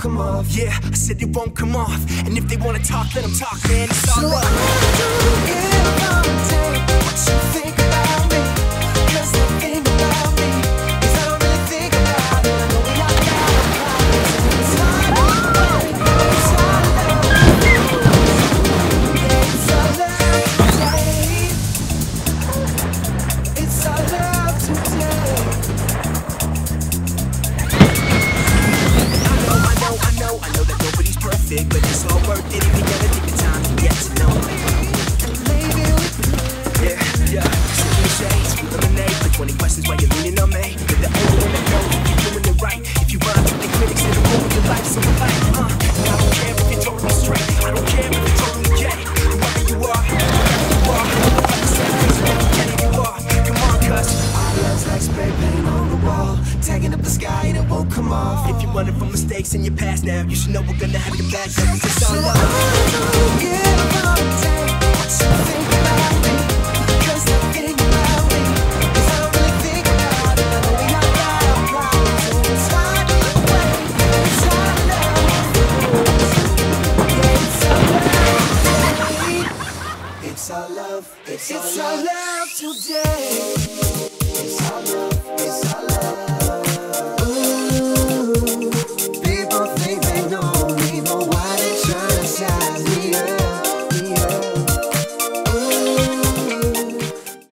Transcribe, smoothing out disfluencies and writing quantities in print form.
come off. Yeah, I said it won't come off. And if they wanna talk, let them talk, man. It's all right. So I'm what you think. But it's all worth it if you gotta take the time to get to know me. Yeah, sipping shades, lemonade. For 20 questions while you're leaning on me. You're the only one that knows if you're doing it right. If you run through the critics, it'll ruin your life. So I'm like, I don't care if you're totally straight. I don't care if you're totally gay. Whoever you are, whoever you are, I'm the same person every day you are. Come on, cuz our love's like spray paint on the wall, tagging up the sky and it won't come off. If you're running from mistakes in your past now, you should know we're gonna have your back. It's all love. It's our love today. It's our love.